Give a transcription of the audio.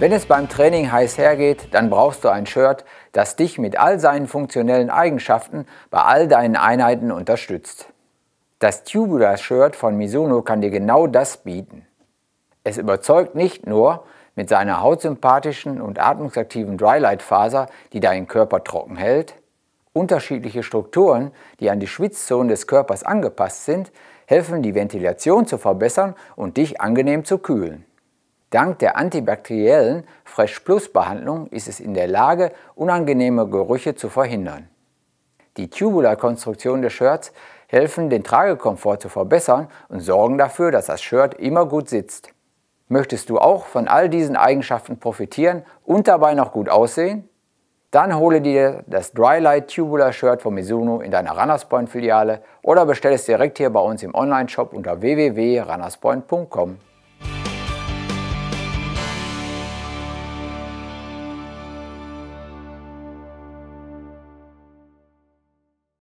Wenn es beim Training heiß hergeht, dann brauchst du ein Shirt, das dich mit all seinen funktionellen Eigenschaften bei all deinen Einheiten unterstützt. Das Tubular Shirt von Mizuno kann dir genau das bieten. Es überzeugt nicht nur mit seiner hautsympathischen und atmungsaktiven DryLite-Faser, die deinen Körper trocken hält. Unterschiedliche Strukturen, die an die Schwitzzonen des Körpers angepasst sind, helfen, die Ventilation zu verbessern und dich angenehm zu kühlen. Dank der antibakteriellen Fresh Plus Behandlung ist es in der Lage, unangenehme Gerüche zu verhindern. Die Tubular-Konstruktion des Shirts helfen, den Tragekomfort zu verbessern und sorgen dafür, dass das Shirt immer gut sitzt. Möchtest du auch von all diesen Eigenschaften profitieren und dabei noch gut aussehen? Dann hole dir das DryLite Tubular Shirt von Mizuno in deiner Runners Point Filiale oder bestell es direkt hier bei uns im Online-Shop unter www.runnerspoint.com.